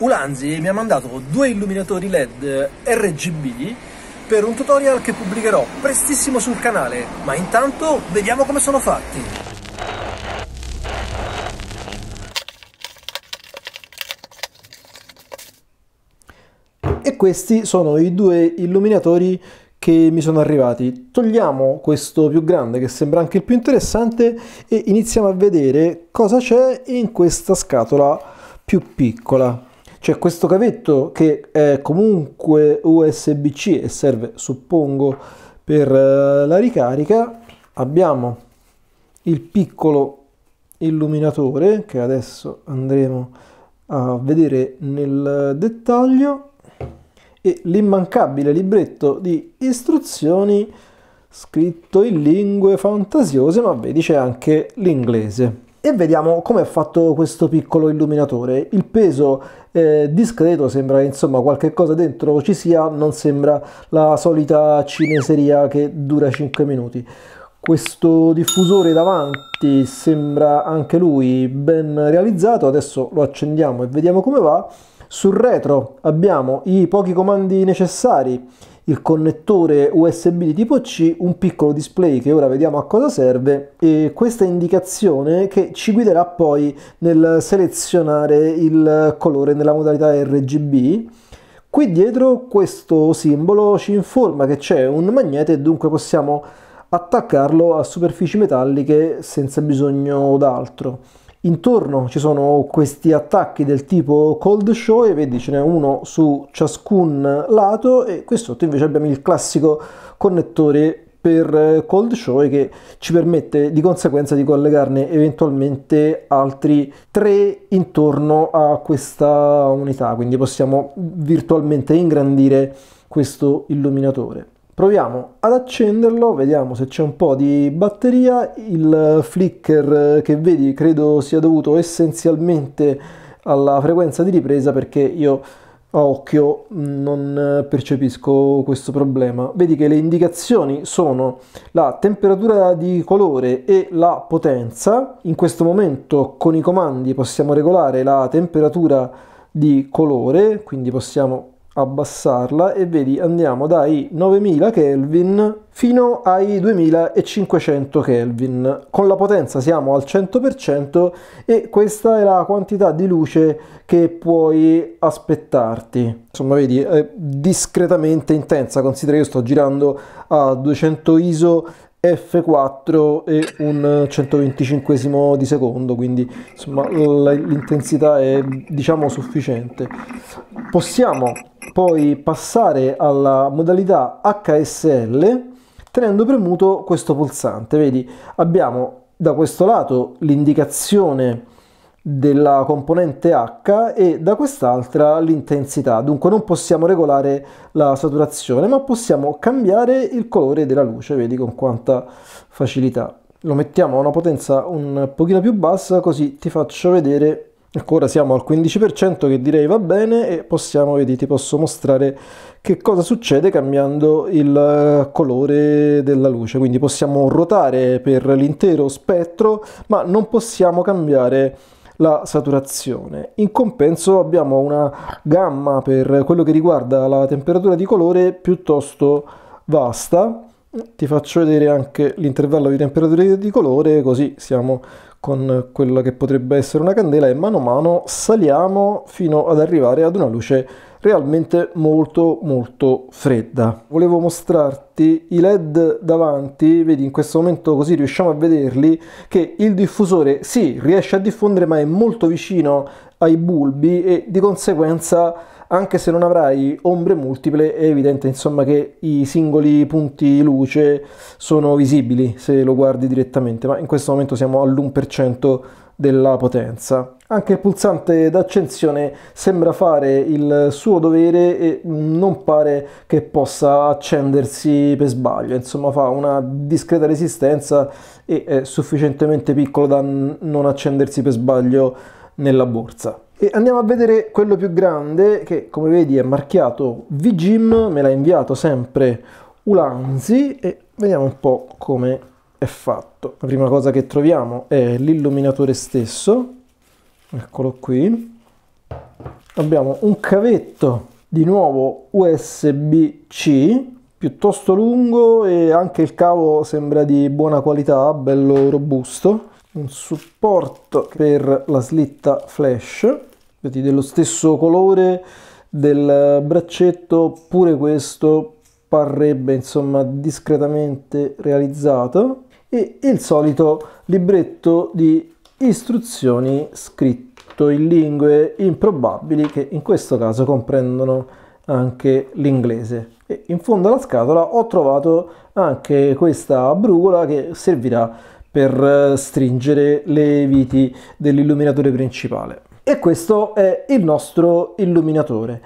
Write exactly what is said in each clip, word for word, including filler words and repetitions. Ulanzi mi ha mandato due illuminatori L E D R G B per un tutorial che pubblicherò prestissimo sul canale, ma intanto vediamo come sono fatti. E questi sono i due illuminatori che mi sono arrivati. Togliamo questo più grande che sembra anche il più interessante e iniziamo a vedere cosa c'è in questa scatola più piccola. C'è questo cavetto che è comunque U S B C e serve, suppongo, per la ricarica. Abbiamo il piccolo illuminatore che adesso andremo a vedere nel dettaglio. E l'immancabile libretto di istruzioni scritto in lingue fantasiose, ma vedi c'è anche l'inglese. E vediamo come è fatto questo piccolo illuminatore. Il peso eh, discreto, sembra che insomma qualche cosa dentro ci sia, non sembra la solita cineseria che dura cinque minuti. Questo diffusore davanti sembra anche lui ben realizzato, adesso lo accendiamo e vediamo come va. Sul retro abbiamo i pochi comandi necessari, il connettore U S B di tipo C, un piccolo display che ora vediamo a cosa serve e questa indicazione che ci guiderà poi nel selezionare il colore nella modalità R G B. Qui dietro questo simbolo ci informa che c'è un magnete e dunque possiamo attaccarlo a superfici metalliche senza bisogno d'altro. Intorno ci sono questi attacchi del tipo cold show e vedi ce n'è uno su ciascun lato e qui sotto invece abbiamo il classico connettore per cold show che ci permette di conseguenza di collegarne eventualmente altri tre intorno a questa unità, quindi possiamo virtualmente ingrandire questo illuminatore. Proviamo ad accenderlo, vediamo se c'è un po' di batteria. Il flicker che vedi credo sia dovuto essenzialmente alla frequenza di ripresa perché io a occhio non percepisco questo problema. Vedi che le indicazioni sono la temperatura di colore e la potenza. In questo momento con i comandi possiamo regolare la temperatura di colore, quindi possiamo abbassarla e vedi andiamo dai novemila Kelvin fino ai duemilacinquecento Kelvin. Con la potenza siamo al cento per cento e questa è la quantità di luce che puoi aspettarti. Insomma vedi è discretamente intensa, considera che io sto girando a duecento ISO F quattro e un centoventicinquesimo di secondo, quindi insomma l'intensità è diciamo sufficiente. Possiamo poi passare alla modalità H S L tenendo premuto questo pulsante. Vedi abbiamo da questo lato l'indicazione della componente H e da quest'altra l'intensità, dunque non possiamo regolare la saturazione ma possiamo cambiare il colore della luce, vedi con quanta facilità. Lo mettiamo a una potenza un pochino più bassa così ti faccio vedere. Ecco, ora siamo al quindici per cento che direi va bene e possiamo, vedi, ti posso mostrare che cosa succede cambiando il colore della luce, quindi possiamo ruotare per l'intero spettro ma non possiamo cambiare la saturazione. In compenso abbiamo una gamma per quello che riguarda la temperatura di colore piuttosto vasta. Ti faccio vedere anche l'intervallo di temperatura di colore così siamo con quella che potrebbe essere una candela e mano a mano saliamo fino ad arrivare ad una luce realmente molto molto fredda. Volevo mostrarti i L E D davanti, vedi in questo momento così riusciamo a vederli che il diffusore sì, riesce a diffondere ma è molto vicino ai bulbi e di conseguenza anche se non avrai ombre multiple è evidente insomma che i singoli punti luce sono visibili se lo guardi direttamente, ma in questo momento siamo all'uno per cento della potenza. Anche il pulsante d'accensione sembra fare il suo dovere e non pare che possa accendersi per sbaglio, insomma fa una discreta resistenza e è sufficientemente piccolo da non accendersi per sbaglio nella borsa. E andiamo a vedere quello più grande che come vedi è marchiato Vijim, me l'ha inviato sempre Ulanzi e vediamo un po' come è fatto. La prima cosa che troviamo è l'illuminatore stesso, eccolo qui, abbiamo un cavetto di nuovo U S B C piuttosto lungo e anche il cavo sembra di buona qualità, bello robusto, un supporto per la slitta flash dello stesso colore del braccetto, pure questo parrebbe insomma discretamente realizzato, e il solito libretto di istruzioni scritto in lingue improbabili che in questo caso comprendono anche l'inglese. E in fondo alla scatola ho trovato anche questa brugola che servirà per stringere le viti dell'illuminatore principale. E questo è il nostro illuminatore.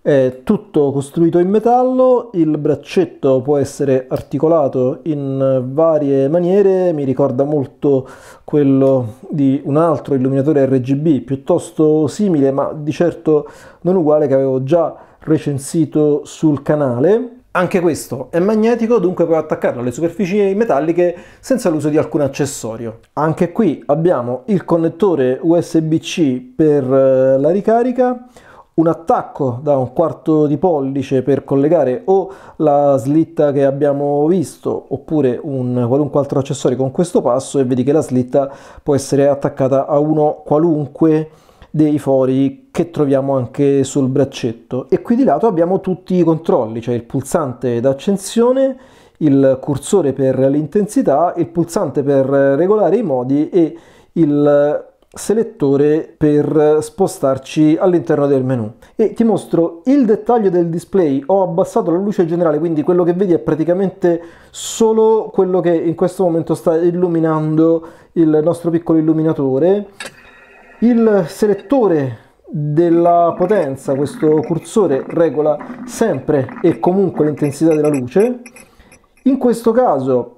È tutto costruito in metallo, il braccetto può essere articolato in varie maniere, mi ricorda molto quello di un altro illuminatore R G B piuttosto simile, ma di certo non uguale, che avevo già recensito sul canale. Anche questo è magnetico, dunque puoi attaccarlo alle superfici metalliche senza l'uso di alcun accessorio. Anche qui abbiamo il connettore U S B C per la ricarica, un attacco da un quarto di pollice per collegare o la slitta che abbiamo visto oppure un qualunque altro accessorio con questo passo, e vedi che la slitta può essere attaccata a uno qualunque dei fori che troviamo anche sul braccetto. E qui di lato abbiamo tutti i controlli, cioè il pulsante d'accensione, il cursore per l'intensità, il pulsante per regolare i modi e il selettore per spostarci all'interno del menu. E ti mostro il dettaglio del display. Ho abbassato la luce generale, quindi quello che vedi è praticamente solo quello che in questo momento sta illuminando il nostro piccolo illuminatore. Il selettore della potenza, questo cursore regola sempre e comunque l'intensità della luce. In questo caso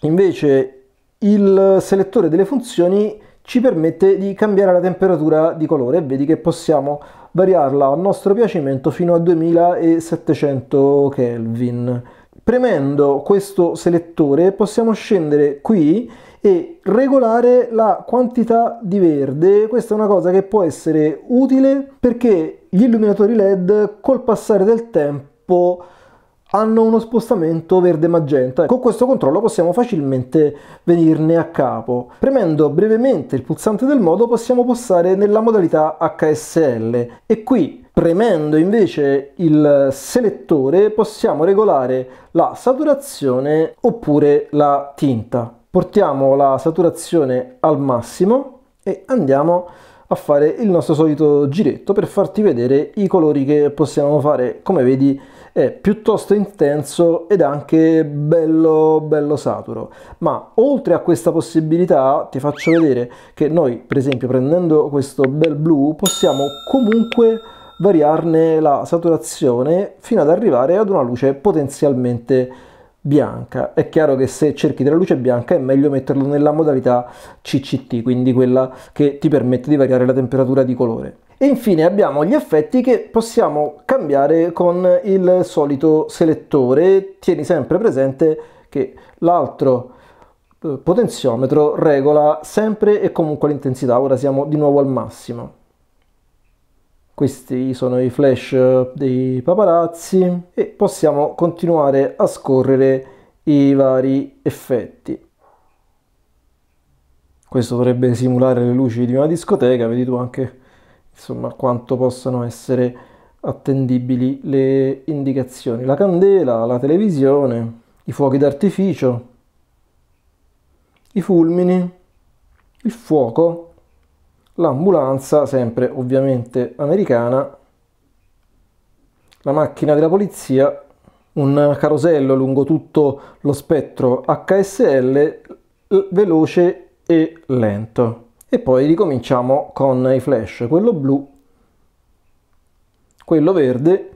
invece il selettore delle funzioni ci permette di cambiare la temperatura di colore, e vedi che possiamo variarla a nostro piacimento fino a duemilasettecento Kelvin. Premendo questo selettore possiamo scendere qui e regolare la quantità di verde. Questa è una cosa che può essere utile perché gli illuminatori L E D col passare del tempo hanno uno spostamento verde magenta. Con questo controllo possiamo facilmente venirne a capo. Premendo brevemente il pulsante del modo possiamo passare nella modalità H S L, e qui premendo invece il selettore possiamo regolare la saturazione oppure la tinta. Portiamo la saturazione al massimo e andiamo a fare il nostro solito giretto per farti vedere i colori che possiamo fare. Come vedi è piuttosto intenso ed anche bello bello saturo, ma oltre a questa possibilità ti faccio vedere che noi, per esempio, prendendo questo bel blu possiamo comunque variarne la saturazione fino ad arrivare ad una luce potenzialmente bianca. È chiaro che se cerchi della luce bianca è meglio metterlo nella modalità C C T, quindi quella che ti permette di variare la temperatura di colore. E infine abbiamo gli effetti che possiamo cambiare con il solito selettore. Tieni sempre presente che l'altro potenziometro regola sempre e comunque l'intensità. Ora siamo di nuovo al massimo. Questi sono i flash dei paparazzi e possiamo continuare a scorrere i vari effetti. Questo dovrebbe simulare le luci di una discoteca, vedi tu anche insomma quanto possano essere attendibili le indicazioni. La candela, la televisione, i fuochi d'artificio, i fulmini, il fuoco, l'ambulanza, sempre ovviamente americana, la macchina della polizia, un carosello lungo tutto lo spettro H S L, veloce e lento. E poi ricominciamo con i flash, quello blu, quello verde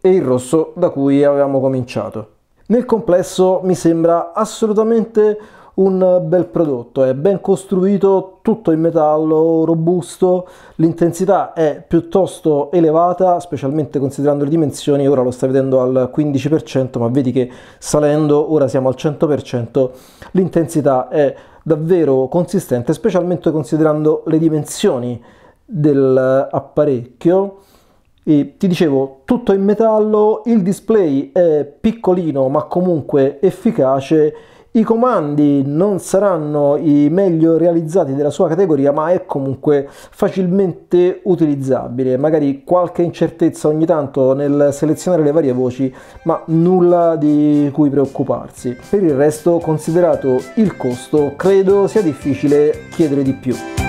e il rosso da cui avevamo cominciato. Nel complesso mi sembra assolutamente un bel prodotto, è ben costruito, tutto in metallo, robusto, l'intensità è piuttosto elevata, specialmente considerando le dimensioni. Ora lo stai vedendo al quindici per cento, ma vedi che salendo ora siamo al cento per cento, l'intensità è davvero consistente, specialmente considerando le dimensioni dell'apparecchio. E ti dicevo, tutto in metallo, il display è piccolino ma comunque efficace, i comandi non saranno i meglio realizzati della sua categoria, ma è comunque facilmente utilizzabile. Magari qualche incertezza ogni tanto nel selezionare le varie voci, ma nulla di cui preoccuparsi. Per il resto, considerato il costo, credo sia difficile chiedere di più.